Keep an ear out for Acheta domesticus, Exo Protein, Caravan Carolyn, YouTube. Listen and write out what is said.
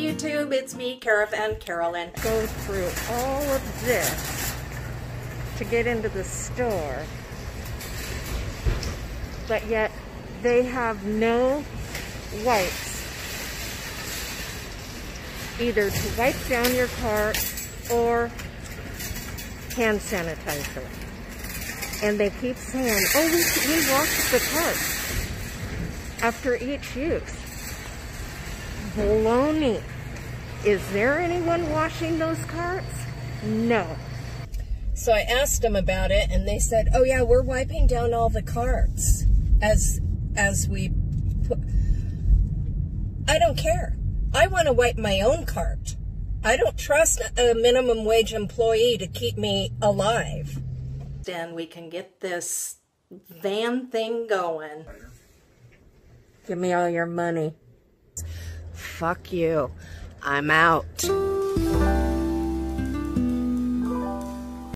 Hey YouTube, it's me, Caravan Carolyn. Go through all of this to get into the store, but yet they have no wipes, either to wipe down your car or hand sanitizer. And they keep saying, oh, we wash the cars after each use. Baloney. Is there anyone washing those carts? No. So I asked them about it and they said, oh yeah, we're wiping down all the carts as we put. I don't care. I want to wipe my own cart. I don't trust a minimum wage employee to keep me alive. Then we can get this van thing going. Give me all your money. Fuck you. I'm out.